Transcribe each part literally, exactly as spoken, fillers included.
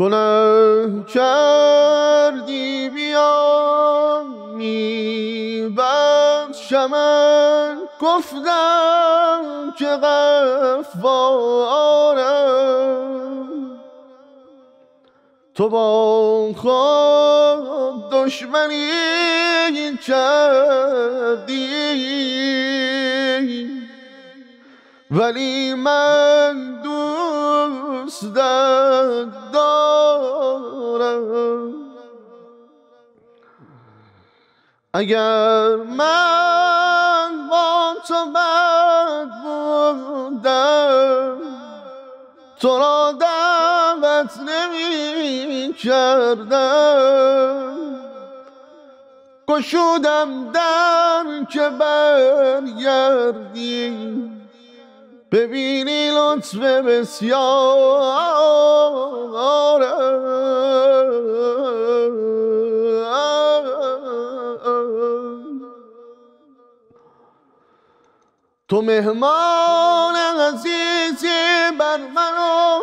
گناه کردی بیا میبخش من، گفتم که غفارم، تو با خود دشمنی کردی ولی من دوست دارم. اگر من با تو بد بودم تو را دعوت نمی کردم، گشودم در که برگردی ببینی لطف بسیارم. تو مهمان عزیزی بر منم،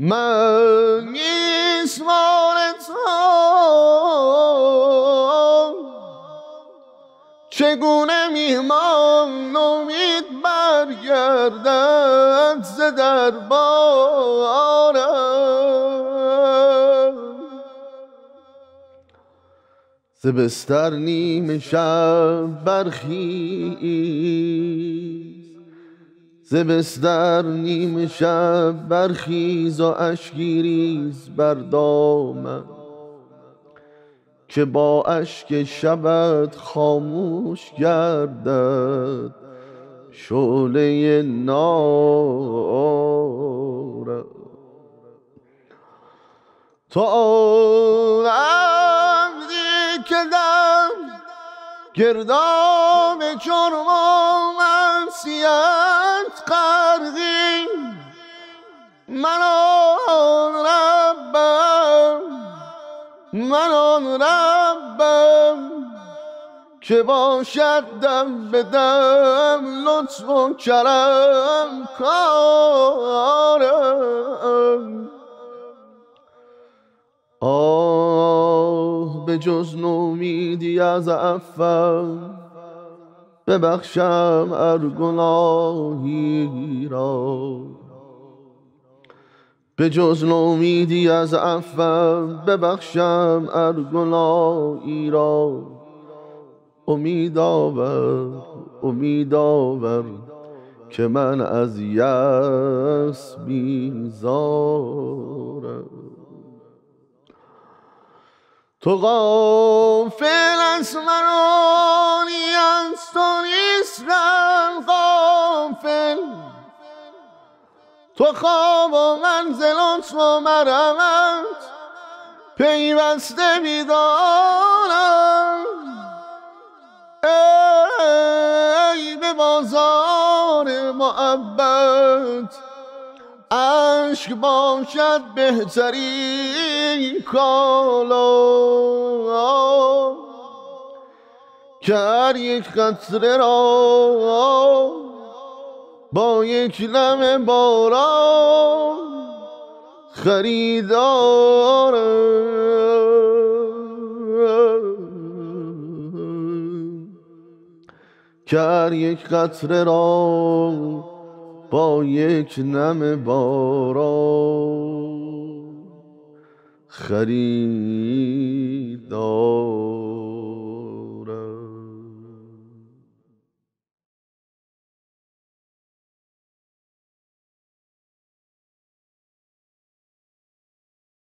من میزبان تو، چگونه میهمان امید برگردد ز دربارم؟ ز بستر نیمه شب برخیز، ز بستر نیمه شب برخیز و اشکی ریز بر دامن، که با اشک شبت خاموش گردد شعله نارم. تو عبدی که در گرداب جرم و معصیت غرقی، من آن ربم، من آن ربم که باشد دم به دم لطف و کرم کارم. آه به جز نومیدی از عفوم ببخشم ار گناهی را، به جز نومیدی از عفوم ببخشم ار گناهی را. امید آور، امید آور که من از یأس بیزارم. تو غافل از من و نیاز تو نیستم غافل، تو خواب و منزلت و مرمت پیوسته بیدارم. ای به بازار محبت عشق باشد بهترین کالا، که هر یک قطره را با یک لم باران خریدارم، که هر یک قطره را با یک نم باران خرید